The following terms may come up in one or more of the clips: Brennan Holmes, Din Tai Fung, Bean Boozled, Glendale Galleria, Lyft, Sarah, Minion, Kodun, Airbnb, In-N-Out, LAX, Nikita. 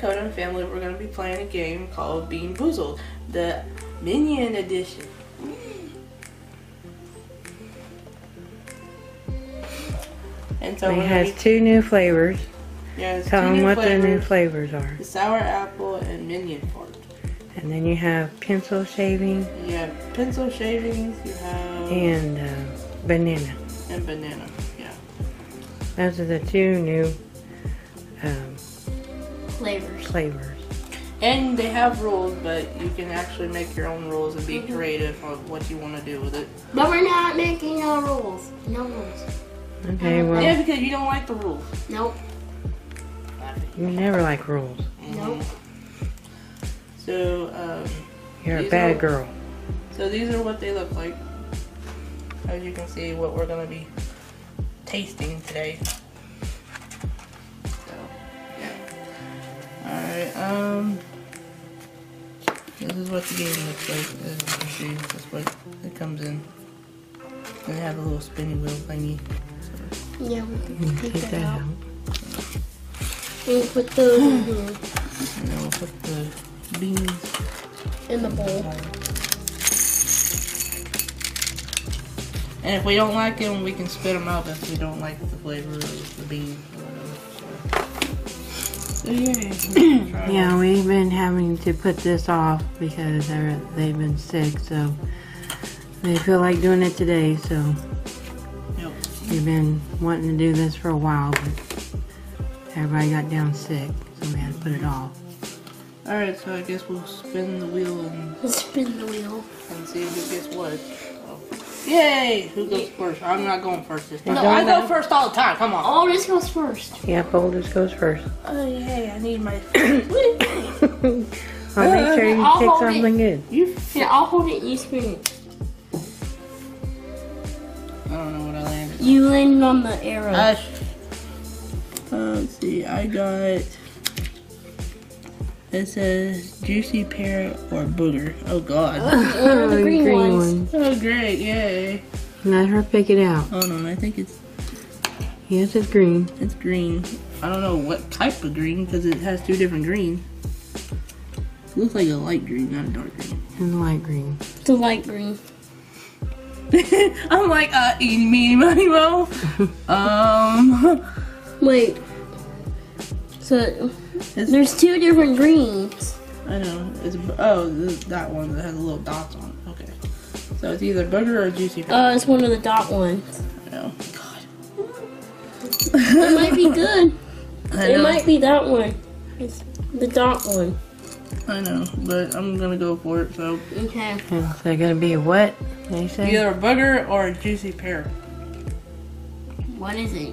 Kodun family, we're going to be playing a game called Bean Boozled, the Minion edition. And so it has two new flavors. Yeah, tell them what the new flavors are. The sour apple and minion fart. And then you have pencil shavings. You have pencil shavings. You have banana. And banana. Yeah. Those are the two new flavors. And they have rules, but you can actually make your own rules and be creative on what you want to do with it. But we're not making no rules. No rules. Okay, well. Yeah, because you don't like the rules. Nope. You never like rules. Nope. So, you're a bad girl. So these are what they look like. As you can see, what we're going to be tasting today. So, yeah. Alright, this is what the game looks like. As you can see, that's what it comes in. And they have a little spinny wheel thingy. So, yeah, we can take that out. And put those in here. And then we'll put the beans in the bowl. And if we don't like them, we can spit them out if we don't like the flavor of the beans or whatever. So, yeah. Yeah, we've been having to put this off because they've been sick, so they feel like doing it today. So yep. We've been wanting to do this for a while, but everybody got down sick, so we had to put it off. Alright, so I guess we'll spin the wheel and... We'll spin the wheel. And see who gets what. Oh. Yay! Who goes first? I'm not going first this time. No, I go first all the time, come on. Aldous goes first. Yep, Aldous goes first. Oh, yay, I need my... I'll make sure you take something good. Yeah, I'll hold it and you spin it. I don't know what I landed. You landed on the arrow. Let's see, I got, it says juicy pear or booger. Oh god. Oh, the green ones. Oh great, yay. Let her pick it out. Hold on, I think it's... Yes, it's green. It's green. I don't know what type of green because it has two different greens. It looks like a light green, not a dark green. It's a light green. It's a light green. I'm like, eeny, meeny, miny, moe. Wait, so there's two different greens. I know. It's, oh, that one that has little dots on it. Okay. So it's either booger or juicy pear. It's one of the dot ones. I know. God. It might be good. It might be that one. It's the dot one. I know, but I'm going to go for it, so. Okay. Is that going to be a what? They say? Either a booger or a juicy pear. What is it?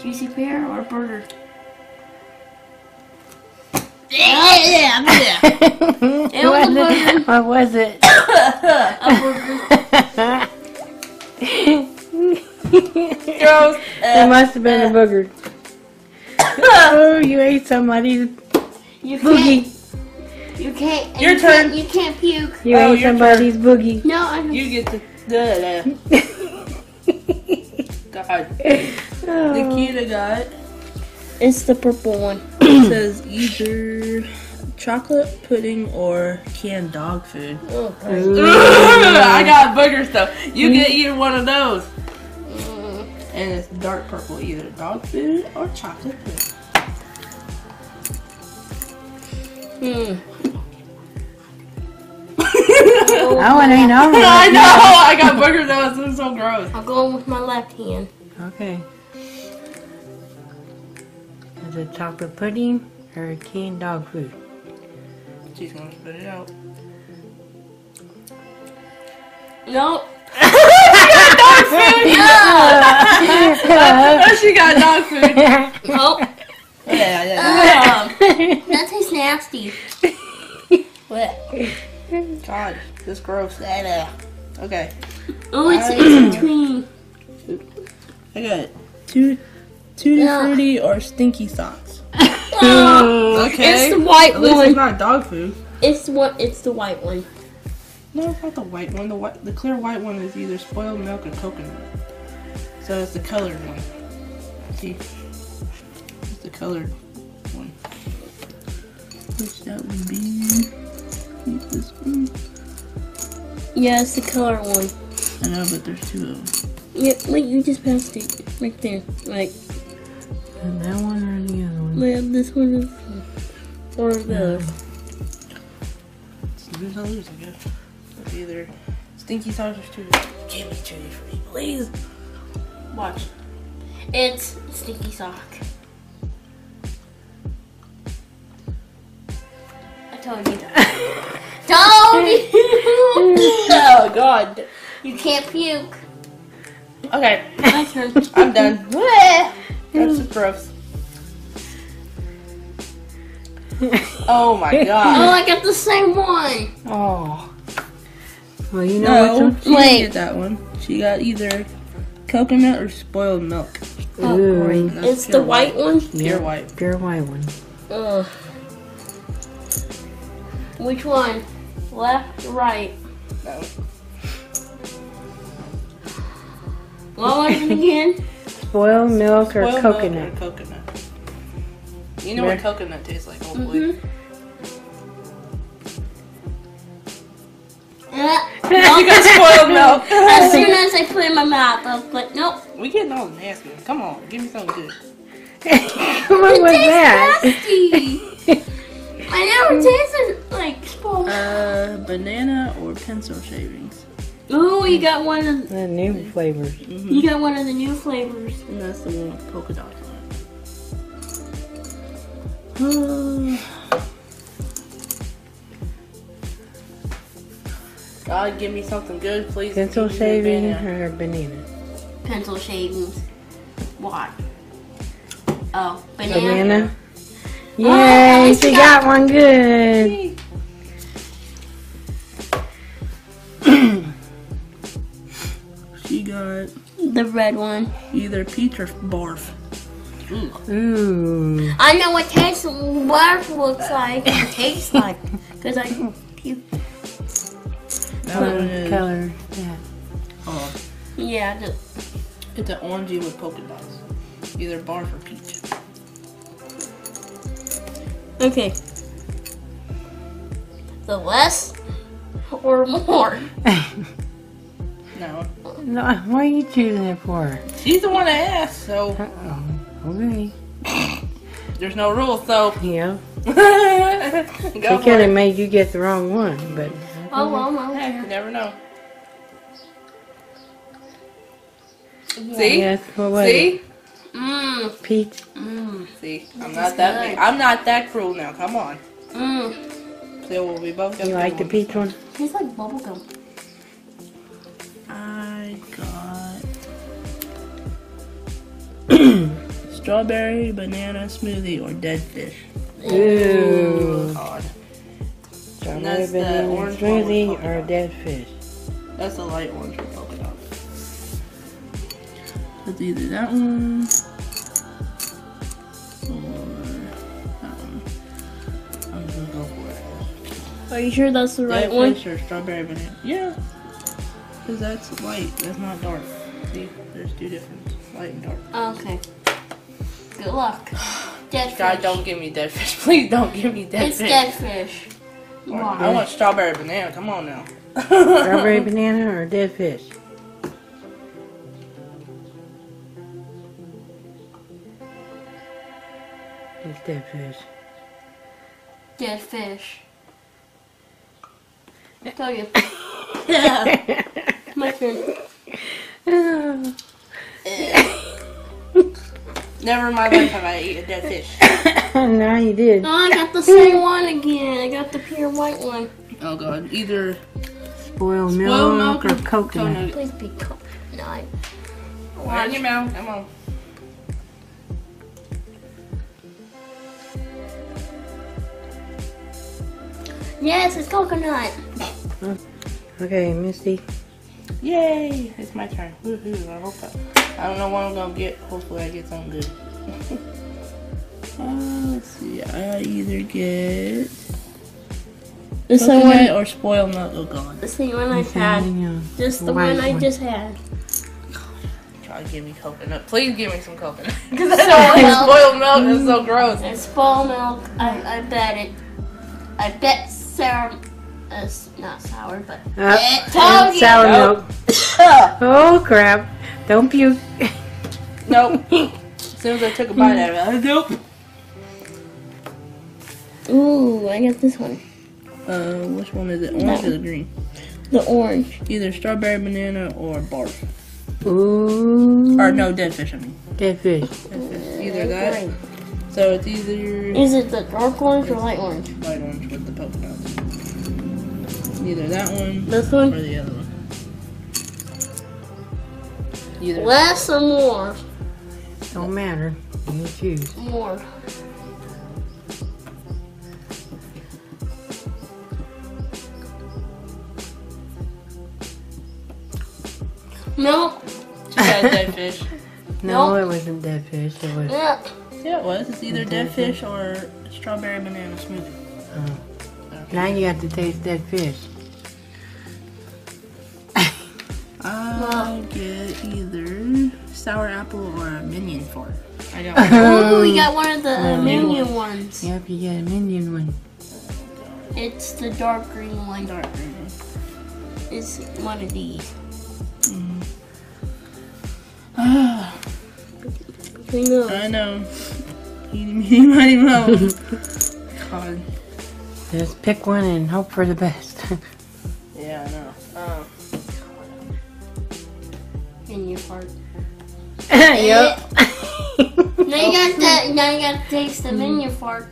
Juicy pear or burger? Yeah. What was it? A burger. Gross. It must have been a booger. Oh, you ate somebody's boogie. You can't. Your turn. You can't puke. You ate somebody's boogie. No, I don't. You get to God. Nikita got. It's the purple one. It says either chocolate pudding or canned dog food. Oh, I got booger stuff. You get either one of those. And it's dark purple, either dog food or chocolate pudding. That one ain't over. I know. I got booger. That was so gross. I'll go with my left hand. Okay. Is it chocolate pudding or canned dog food? She's gonna spit it out. Nope. She got dog food. She got dog food. Nope. That tastes nasty. What? God, this gross. Okay. Oh, it's in between. I got tutti frutti or stinky socks. Okay. It's the white one. At least it's not dog food. It's the white one. No, it's not the white one. The clear white one is either spoiled milk or coconut. So it's the colored one. See, it's the colored one, which that would be. This one. Yeah, it's the colored one. I know, but there's two of them. Yeah, like you just passed it right there, like. And that one or the other one? Yeah, this one is or the. It's lose or lose, I guess. It's either stinky sauce or chewy. Give me chewy for me, please. Watch. It's stinky sock. I told you that. Told you! Oh God! You can't puke. Okay, my turn. I'm done. That's just gross. Oh my God! Oh, I got the same one. Oh. Well, you know no, what? She didn't get that one. She got either coconut or spoiled milk. Ooh. It's the white one? Pure white. Pure white one. Ugh. Which one? Left, right? No. What was it again? Spoiled milk or coconut? Milk or coconut. You know what coconut tastes like, old boy. You got spoiled milk. As soon as I put it in my mouth, I was like, nope. We getting all nasty. Come on, give me something good. What was that? Nasty. I never tasted like spoiled. Banana or pencil shavings. Ooh, you got one of the new flavors. Mm-hmm. You got one of the new flavors, and that's the one with polka dots on it. God, give me something good, please. Pencil shaving or banana? Pencil shavings. What? Oh, banana. Banana. Yay, oh, she got one good. She got the red one. Either peach or barf. Ooh. I know what taste barf looks like. It tastes like because I puked. Color, yeah. Oh. Yeah, it's an orangey with polka dots. Either barf or peach. Okay. The less or more? No. No. What are you choosing it for? She's the one I asked, so. Uh-oh. Okay. There's no rules, so. Yeah. She could have made you get the wrong one, but. Oh, well, hey, you never know. Yeah. See? Yes, see? Mmm. Peach. Mmm. See? I'm not that big. I'm not that cruel now. Come on. Mmm. So we'll be both gonna. You like the peach one? Tastes like bubblegum. I got strawberry banana smoothie or dead fish. Ooh. God. And that's the orange smoothie or dead fish. That's the light orange with polka dots. That's either that one or that one. I'm just gonna go for it. Are you sure that's the right one? Dead fish or strawberry banana? Yeah, because that's light. That's not dark. See, there's two different light and dark. Oh, okay. Good luck. Dead God, fish. Don't give me dead fish. Please don't give me dead fish. It's dead fish. Wow. I want strawberry banana. Come on now. Strawberry banana or dead fish? It's dead fish. Dead fish. I tell you. Yeah. My turn. Never in my life have I eaten a dead fish. No, you did. No, I got the same one again. I got the pure white one. Oh God, either spoiled milk or coconut. Please be coconut. Watch your mouth. Come on. Yes, it's coconut. Okay, Misty. Yay! It's my turn. Woohoo! I hope I don't know what I'm gonna get. Hopefully, I get something good. Let's see. I either get this one or spoiled milk. Oh God! The same one I had. Just the one I just had. God, give me coconut. Please give me some coconut. Because spoiled milk is so gross. And spoiled milk, I bet Sarah is not sour, but it's sour milk. Oh crap. Don't puke. Nope. As soon as I took a bite out of it, nope. Ooh, I got this one. Which one is it? Orange or the green? The orange. Either strawberry banana or barf. Ooh. Or no, dead fish, I mean. Dead fish. Either that. So it's either... Is it the dark orange or light orange? Light orange with the polka dots. Either that one. This one? Or the other one. Either. Less or more? Don't matter. You choose. More. No, she had dead fish. No, it wasn't dead fish. It was. Yeah, it was. It's either dead fish or strawberry banana smoothie. Oh. Okay. Now you have to taste dead fish. I'll get either sour apple or a minion for it. I don't know. Ooh, we got one of the minion ones. Yep, you got a minion one. It's the dark green one. Dark green. It's one of these. I know. Eating mighty well. God. Just pick one and hope for the best. Yeah, I know. Oh. In your heart. Yep. Now you gotta taste them in your fart.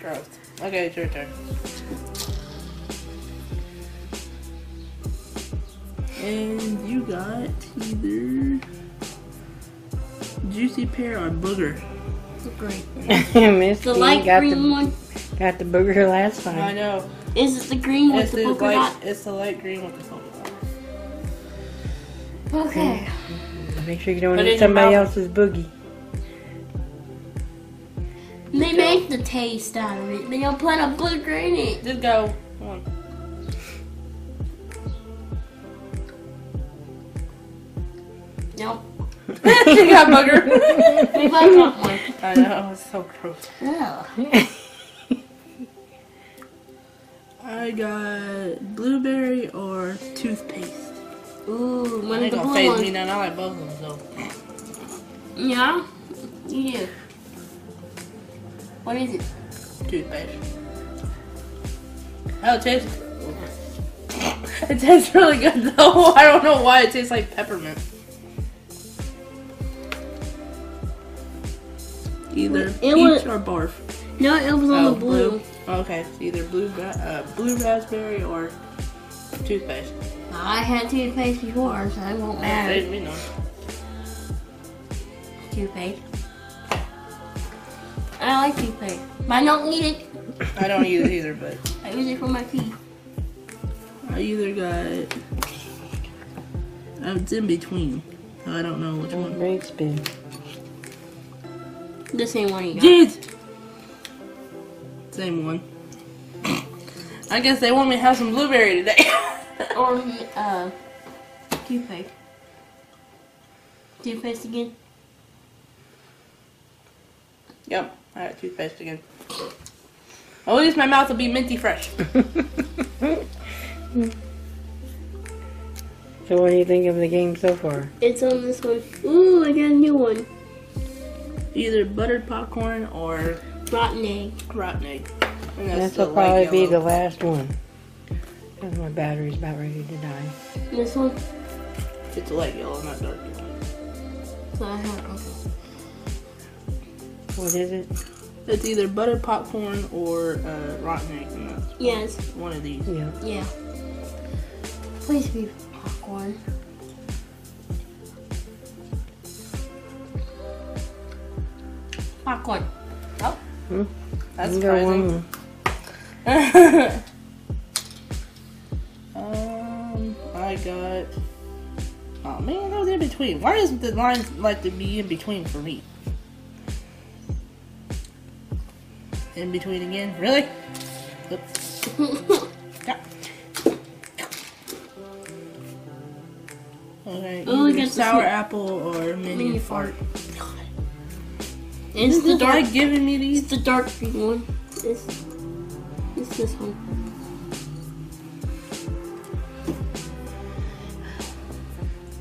Gross. Okay, it's your turn. And you got either juicy pear or booger. The great one. The light green one. Got the booger last time. I know. Is it the green with the polka dot? It's the light green with the polka dot. Okay. Make sure you don't eat somebody else's boogie. They make the taste out of it. They don't put a booger in it. Just go. Come on. Nope. She got booger. We both got one. I know, it's so gross. Yeah. I got blueberry or toothpaste. Ooh, one of the blue ones. They gonna phase me down. I like both of them, so. Yeah? You do. What is it? Toothpaste. Oh, it tastes... It tastes really good, though. I don't know why it tastes like peppermint. Either peach or barf. No, it was on the blue. Okay, it's either blue raspberry or toothpaste. I had toothpaste before, so it won't matter. It me not. Toothpaste. I like toothpaste, but I don't eat it. I don't use it either, but I use it for my teeth. I either got. It's in between. So I don't know which one. Great spin. The same one you got. Jeez. Same one. I guess they want me to have some blueberry today. Or toothpaste. Toothpaste again? Yep, I got toothpaste again. At least my mouth will be minty fresh. So what do you think of the game so far? It's on this one. Ooh, I got a new one. Either buttered popcorn or rotten egg. Rotten egg. And this will probably be the last one. Because my battery's about ready to die. This one? It's light yellow, not dark yellow. So I have What is it? It's either buttered popcorn or rotten egg. And that's one of these. Yeah. Yeah. Please be popcorn. Popcorn. Oh, that's surprising. I got. Oh man, that was in between. Why does the line like to be in between for me? In between again, really? Oops. Yeah. Okay, either sour apple or mini fart. It's the dark. Like giving me these. It's the dark green one. It's this one.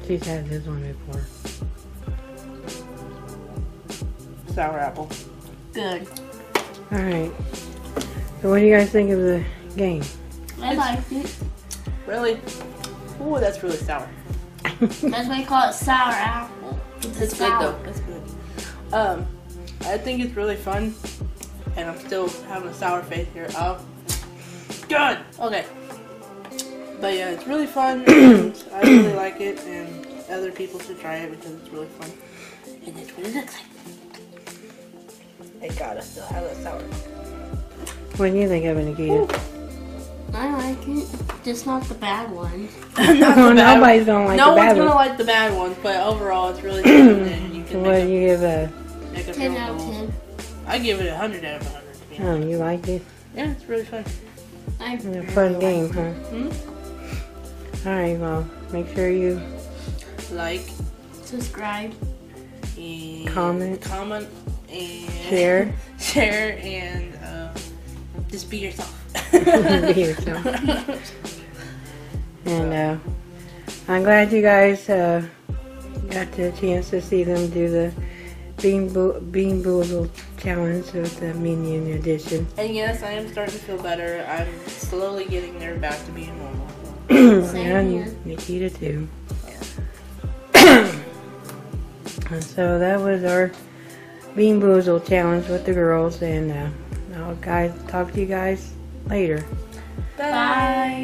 She's had this one before. Sour apple. Good. All right. So what do you guys think of the game? I liked it. Really? Ooh, that's really sour. That's why you call it sour apple. It's good though. That's good. I think it's really fun, and I'm still having a sour face here. Oh, good. Okay. But yeah, it's really fun. And I really like it, and other people should try it because it's really fun. And that's what it looks like. Thank God I still have that sour. What do you think of it, Nikita? Ooh. I like it, just not the bad ones. Nobody's gonna like the bad ones. No one's gonna like the bad ones, but overall it's really good. And you can what do you give it? 10 out of 10. I give it 100 out of 100. To be honest. Oh, you liked it? Yeah, it's really fun. It's a fun game, huh? Mm-hmm. All right, well, make sure you like, subscribe, and comment, and share, and just be yourself. Be yourself. And I'm glad you guys got the chance to see them do the Bean Boozled challenge with the Minion edition. And yes, I am starting to feel better. I'm slowly getting there back to being normal. And here. Nikita too. Yeah. And so that was our Bean Boozled challenge with the girls, and I'll talk to you guys later. Bye. Bye.